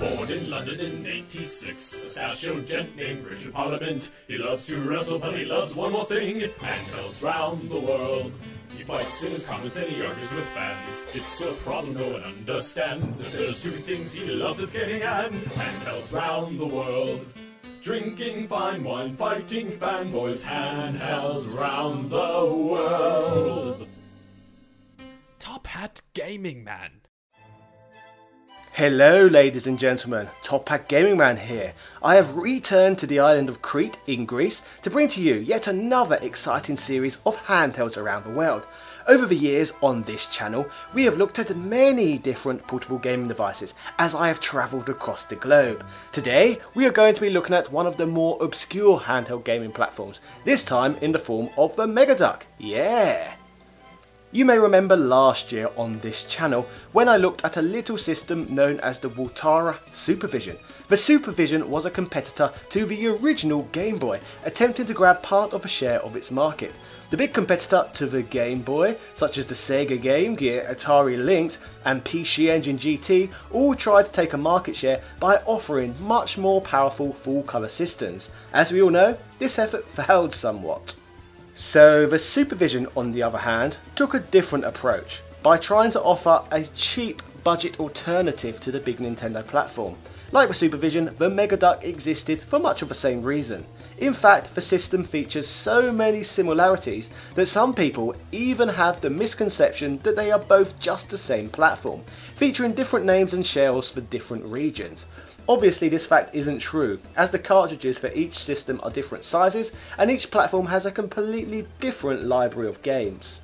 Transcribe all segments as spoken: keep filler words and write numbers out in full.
Born in London in eighty-six, a stachio gent named Richard Parliament. He loves to wrestle, but he loves one more thing, and goes round the world. He fights in his comments and he argues with fans. It's a problem no one understands. If there's two things he loves, it's getting an, and goes round the world. Drinking fine wine, fighting fanboys, handhelds round the world. Top Hat Gaming Man. Hello ladies and gentlemen, Top Hat Gaming Man here. I have returned to the island of Crete in Greece to bring to you yet another exciting series of handhelds around the world. Over the years on this channel, we have looked at many different portable gaming devices as I have travelled across the globe. Today, we are going to be looking at one of the more obscure handheld gaming platforms, this time in the form of the Mega Duck. Yeah! You may remember last year on this channel when I looked at a little system known as the Voltara Supervision. The Supervision was a competitor to the original Game Boy, attempting to grab part of a share of its market. The big competitor to the Game Boy, such as the Sega Game Gear, Atari Lynx and P C Engine G T, all tried to take a market share by offering much more powerful full-colour systems. As we all know, this effort failed somewhat. So the Supervision, on the other hand, took a different approach by trying to offer a cheap budget alternative to the big Nintendo platform. Like the Supervision, the Mega Duck existed for much of the same reason. In fact, the system features so many similarities that some people even have the misconception that they are both just the same platform, featuring different names and shells for different regions. Obviously this fact isn't true, as the cartridges for each system are different sizes and each platform has a completely different library of games.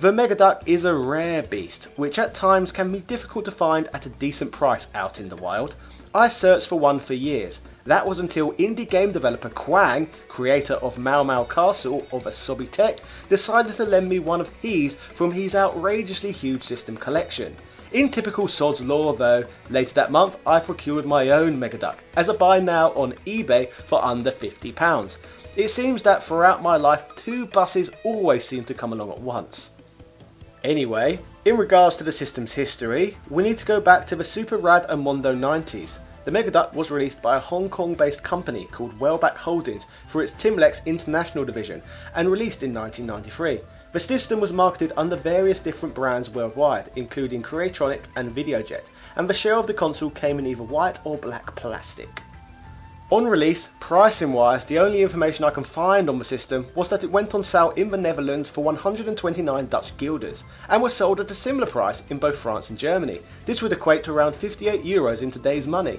The Mega Duck is a rare beast, which at times can be difficult to find at a decent price out in the wild. I searched for one for years. That was until indie game developer Quang, creator of Mau Mau Castle of Asobi Tech, decided to lend me one of his from his outrageously huge system collection. In typical S O D S lore though, later that month I procured my own Mega Duck as a buy now on eBay for under fifty pounds. It seems that throughout my life two buses always seem to come along at once. Anyway, in regards to the system's history, we need to go back to the super rad and Mondo nineties. The Mega Duck was released by a Hong Kong based company called Wellback Holdings for its Timlex International Division and released in nineteen ninety-three. The system was marketed under various different brands worldwide, including Creatronic and Videojet, and the shell of the console came in either white or black plastic. On release, pricing wise, the only information I can find on the system was that it went on sale in the Netherlands for one hundred twenty-nine Dutch guilders, and was sold at a similar price in both France and Germany. This would equate to around fifty-eight euros in today's money.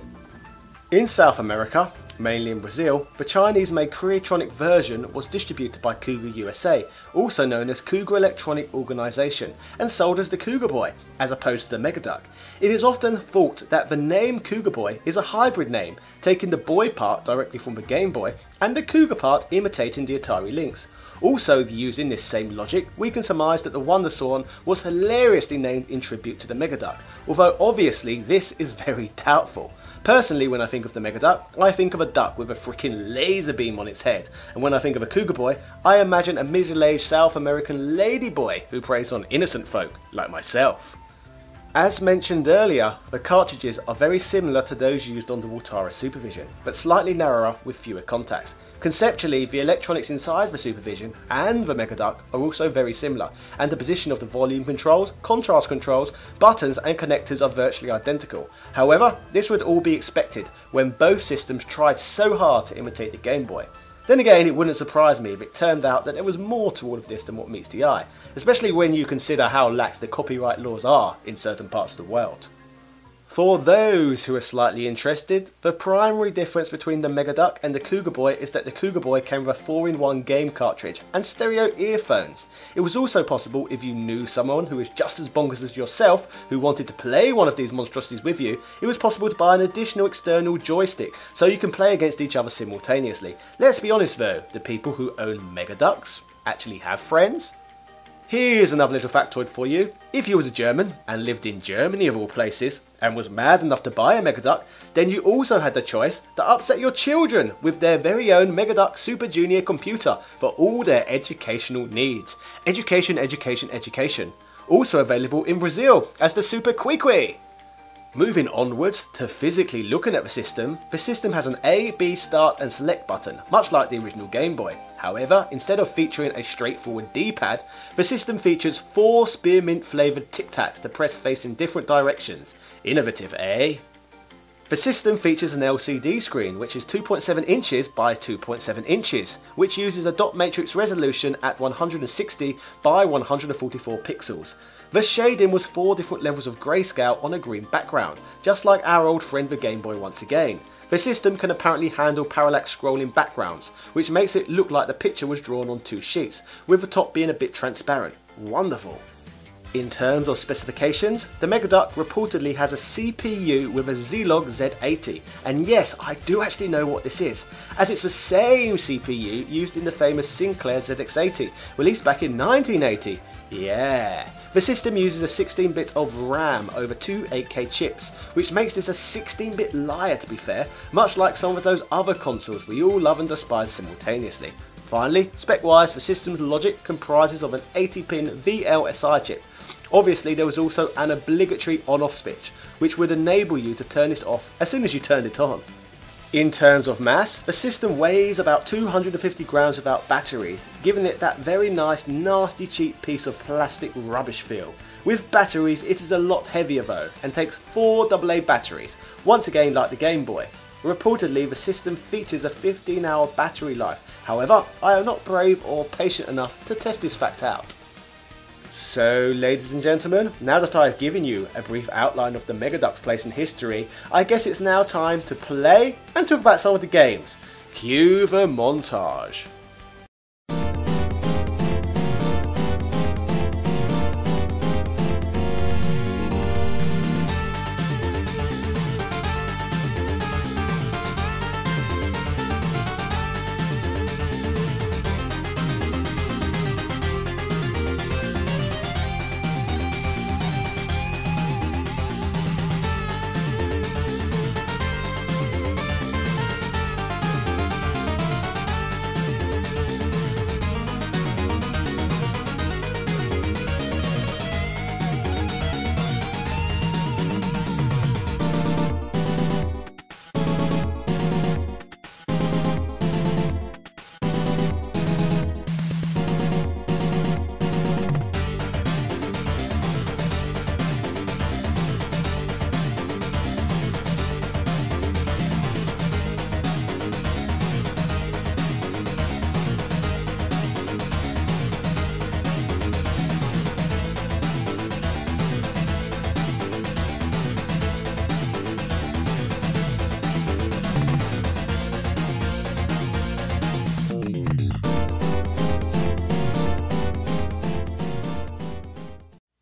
In South America, mainly in Brazil, the Chinese-made Creatronic version was distributed by Cougar U S A, also known as Cougar Electronic Organization, and sold as the Cougar Boy, as opposed to the Mega Duck. It is often thought that the name Cougar Boy is a hybrid name, taking the boy part directly from the Game Boy, and the Cougar part imitating the Atari Lynx. Also, using this same logic, we can surmise that the Wonderswan was hilariously named in tribute to the Mega Duck, although obviously this is very doubtful. Personally, when I think of the Mega Duck, I think of a duck with a freaking laser beam on its head, and when I think of a Cougar Boy, I imagine a middle-aged South American ladyboy who preys on innocent folk, like myself. As mentioned earlier, the cartridges are very similar to those used on the Voltara Supervision, but slightly narrower with fewer contacts. Conceptually, the electronics inside the Supervision and the Mega Duck are also very similar, and the position of the volume controls, contrast controls, buttons and connectors are virtually identical. However, this would all be expected when both systems tried so hard to imitate the Game Boy. Then again, it wouldn't surprise me if it turned out that there was more to all of this than what meets the eye, especially when you consider how lax the copyright laws are in certain parts of the world. For those who are slightly interested, the primary difference between the Mega Duck and the Cougar Boy is that the Cougar Boy came with a four in one game cartridge and stereo earphones. It was also possible, if you knew someone who was just as bonkers as yourself who wanted to play one of these monstrosities with you, it was possible to buy an additional external joystick so you can play against each other simultaneously. Let's be honest though, the people who own Mega Ducks actually have friends. Here's another little factoid for you. If you was a German and lived in Germany of all places and was mad enough to buy a Mega Duck, then you also had the choice to upset your children with their very own Mega Duck Super Junior computer for all their educational needs. Education, education, education. Also available in Brazil as the Super Quiqui. Moving onwards to physically looking at the system, the system has an A, B, start and select button, much like the original Game Boy. However, instead of featuring a straightforward D-pad, the system features four spearmint flavoured tic-tacs to press face in different directions. Innovative, eh? The system features an L C D screen, which is two point seven inches by two point seven inches, which uses a dot matrix resolution at one hundred sixty by one hundred forty-four pixels. The shading was four different levels of grayscale on a green background, just like our old friend the Game Boy once again. The system can apparently handle parallax scrolling backgrounds, which makes it look like the picture was drawn on two sheets, with the top being a bit transparent. Wonderful. In terms of specifications, the Megaduck reportedly has a C P U with a Zilog Z eighty, and yes, I do actually know what this is, as it's the same C P U used in the famous Sinclair Z X eighty, released back in nineteen eighty. Yeah. The system uses a sixteen bit of RAM over two eight K chips, which makes this a sixteen bit liar to be fair, much like some of those other consoles we all love and despise simultaneously. Finally, spec-wise, the system's logic comprises of an eighty pin V L S I chip. Obviously there was also an obligatory on-off switch, which would enable you to turn this off as soon as you turned it on. In terms of mass, the system weighs about two hundred fifty grams without batteries, giving it that very nice, nasty, cheap piece of plastic rubbish feel. With batteries it is a lot heavier though, and takes four double A batteries, once again like the Game Boy. Reportedly the system features a fifteen hour battery life, however I am not brave or patient enough to test this fact out. So ladies and gentlemen, now that I've given you a brief outline of the Megaduck's place in history, I guess it's now time to play and talk about some of the games. Cue the montage.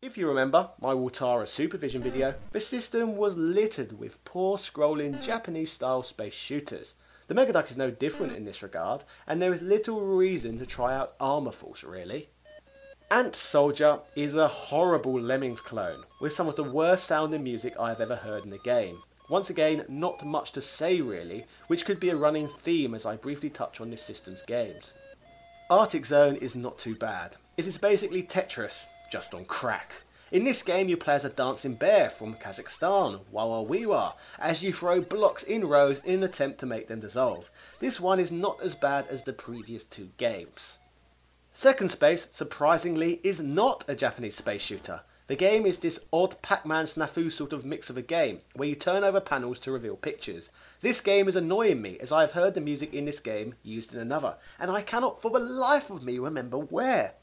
If you remember my Watara Supervision video, the system was littered with poor scrolling Japanese style space shooters. The Megaduck is no different in this regard, and there is little reason to try out Armor Force really. Ant Soldier is a horrible Lemmings clone, with some of the worst sounding music I have ever heard in the game. Once again, not much to say really, which could be a running theme as I briefly touch on this system's games. Arctic Zone is not too bad. It is basically Tetris, just on crack. In this game you play as a dancing bear from Kazakhstan, Wawa Weewa, as you throw blocks in rows in an attempt to make them dissolve. This one is not as bad as the previous two games. Second Space, surprisingly, is not a Japanese space shooter. The game is this odd Pac-Man snafu sort of mix of a game, where you turn over panels to reveal pictures. This game is annoying me as I have heard the music in this game used in another, and I cannot for the life of me remember where.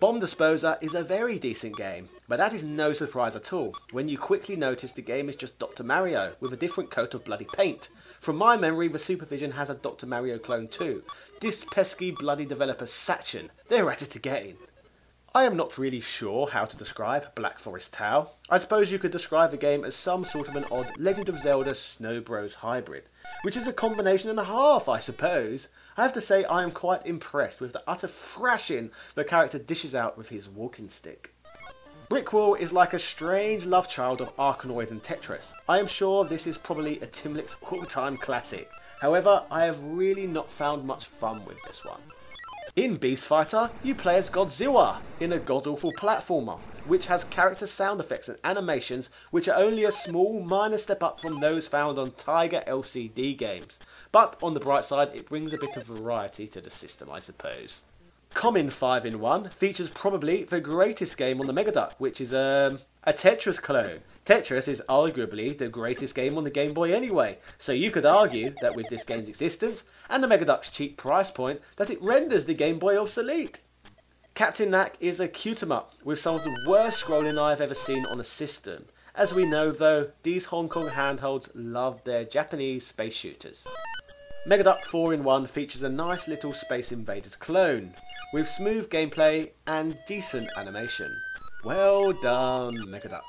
Bomb Disposer is a very decent game, but that is no surprise at all, when you quickly notice the game is just Doctor Mario with a different coat of bloody paint. From my memory the Supervision has a Doctor Mario clone too. This pesky bloody developer Sachen, they're at it again. I am not really sure how to describe Black Forest Tau. I suppose you could describe the game as some sort of an odd Legend of Zelda Snow Bros hybrid, which is a combination and a half I suppose. I have to say I am quite impressed with the utter thrashing the character dishes out with his walking stick. Brickwall is like a strange love child of Arkanoid and Tetris. I am sure this is probably a Timlex all-time classic. However, I have really not found much fun with this one. In Beast Fighter, you play as Godzilla in a god-awful platformer, which has character sound effects and animations which are only a small, minor step up from those found on Tiger L C D games. But on the bright side, it brings a bit of variety to the system, I suppose. Common five in one features probably the greatest game on the Megaduck, which is um, a Tetris clone. Tetris is arguably the greatest game on the Game Boy anyway, so you could argue that with this game's existence, and the Megaduck's cheap price point, that it renders the Game Boy obsolete. Captain Knack is a cute-em-up with some of the worst scrolling I've ever seen on a system. As we know though, these Hong Kong handhelds love their Japanese space shooters. Megaduck four in one features a nice little Space Invaders clone, with smooth gameplay and decent animation. Well done, Megaduck.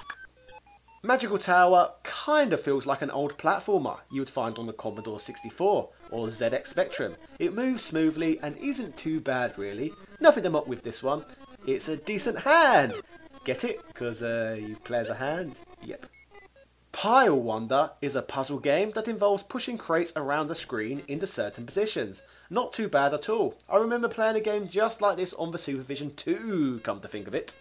Magical Tower kinda feels like an old platformer you would find on the Commodore sixty-four or Z X Spectrum. It moves smoothly and isn't too bad really. Nothing to mock with this one. It's a decent hand! Get it? Because uh, you play as a hand? Yep. Pile Wonder is a puzzle game that involves pushing crates around the screen into certain positions. Not too bad at all. I remember playing a game just like this on the Supervision two, come to think of it.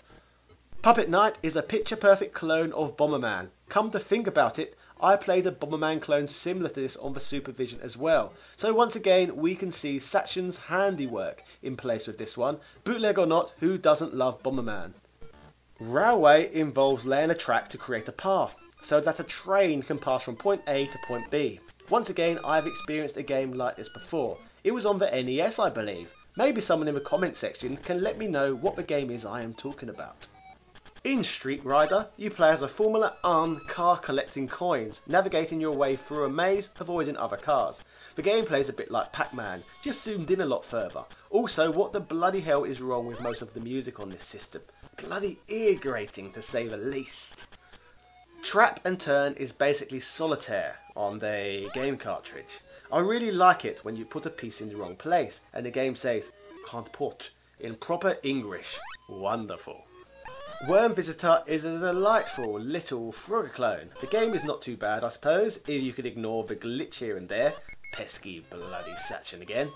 Puppet Knight is a picture-perfect clone of Bomberman. Come to think about it, I played a Bomberman clone similar to this on the Supervision as well. So once again, we can see Sachin's handiwork in place with this one. Bootleg or not, who doesn't love Bomberman? Railway involves laying a track to create a path, so that a train can pass from point A to point B. Once again, I've experienced a game like this before. It was on the N E S, I believe. Maybe someone in the comment section can let me know what the game is I am talking about. In Street Rider, you play as a Formula one car collecting coins, navigating your way through a maze, avoiding other cars. The game plays a bit like Pac-Man, just zoomed in a lot further. Also, what the bloody hell is wrong with most of the music on this system? Bloody ear-grating to say the least. Trap and Turn is basically Solitaire on the game cartridge. I really like it when you put a piece in the wrong place and the game says, "Can't put," in proper English. Wonderful. Worm Visitor is a delightful little Frogger clone. The game is not too bad, I suppose, if you could ignore the glitch here and there. Pesky bloody Sachin again.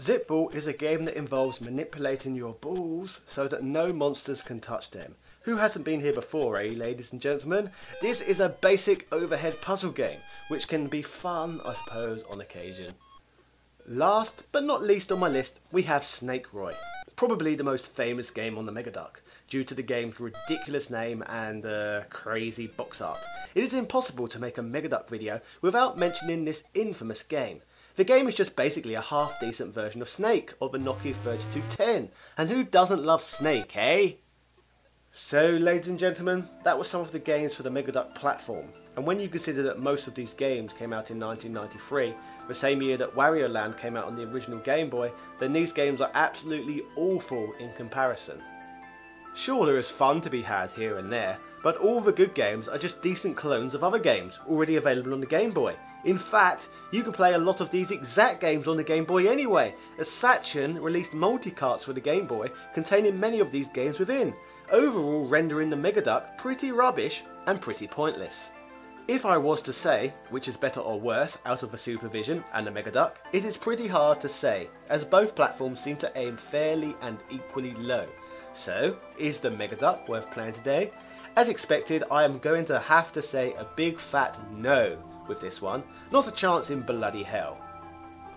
Zip Ball is a game that involves manipulating your balls so that no monsters can touch them. Who hasn't been here before, eh, ladies and gentlemen? This is a basic overhead puzzle game, which can be fun, I suppose, on occasion. Last but not least on my list, we have Snake Roy. Probably the most famous game on the Megaduck, due to the game's ridiculous name and uh, crazy box art. It is impossible to make a Megaduck video without mentioning this infamous game. The game is just basically a half-decent version of Snake, or the Nokia thirty-two ten, and who doesn't love Snake, eh? So, ladies and gentlemen, that was some of the games for the Megaduck platform, and when you consider that most of these games came out in nineteen ninety-three, the same year that Wario Land came out on the original Game Boy, then these games are absolutely awful in comparison. Sure, there is fun to be had here and there, but all the good games are just decent clones of other games already available on the Game Boy. In fact, you can play a lot of these exact games on the Game Boy anyway, as Sachin released multi-carts for the Game Boy containing many of these games within, overall rendering the Megaduck pretty rubbish and pretty pointless. If I was to say which is better or worse out of the Supervision and the Megaduck, it is pretty hard to say, as both platforms seem to aim fairly and equally low. So, is the Megaduck worth playing today? As expected, I am going to have to say a big fat no with this one. Not a chance in bloody hell.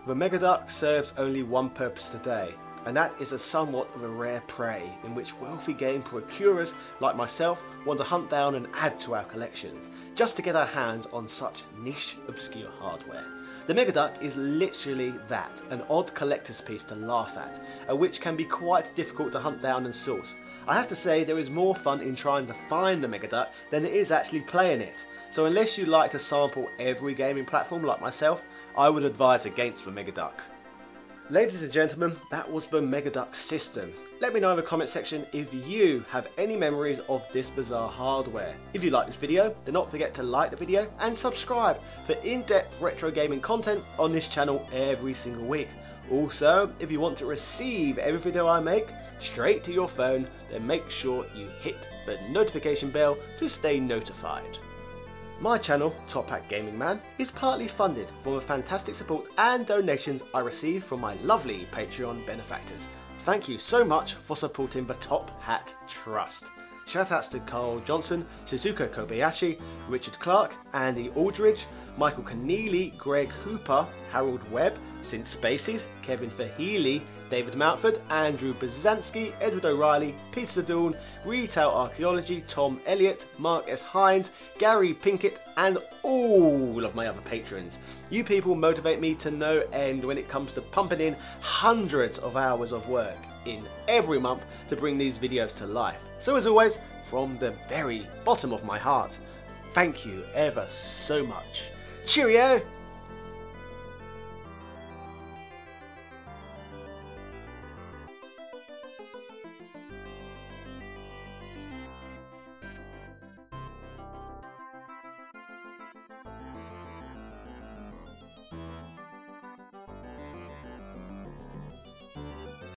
The Megaduck serves only one purpose today, and that is a somewhat of a rare prey in which wealthy game procurers like myself want to hunt down and add to our collections, just to get our hands on such niche, obscure hardware. The Megaduck is literally that, an odd collector's piece to laugh at, and which can be quite difficult to hunt down and source. I have to say there is more fun in trying to find the Megaduck than it is actually playing it, so unless you like to sample every gaming platform like myself, I would advise against the Megaduck. Ladies and gentlemen, that was the Megaduck system. Let me know in the comment section if you have any memories of this bizarre hardware. If you like this video, then don't forget to like the video and subscribe for in-depth retro gaming content on this channel every single week. Also, if you want to receive every video I make straight to your phone, then make sure you hit the notification bell to stay notified. My channel, Top Hat Gaming Man, is partly funded from the fantastic support and donations I receive from my lovely Patreon benefactors. Thank you so much for supporting the Top Hat Trust. Shoutouts to Carl Johnson, Suzuka Kobayashi, Richard Clark, Andy Aldridge, Michael Keneally, Greg Hooper, Harold Webb, Sin Spaces, Kevin Fahili, David Mountford, Andrew Bozanski, Edward O'Reilly, Peter Dawn, Retail Archaeology, Tom Elliott, Mark S. Hines, Gary Pinkett, and all of my other patrons. You people motivate me to no end when it comes to pumping in hundreds of hours of work in every month to bring these videos to life. So as always, from the very bottom of my heart, thank you ever so much. Cheerio!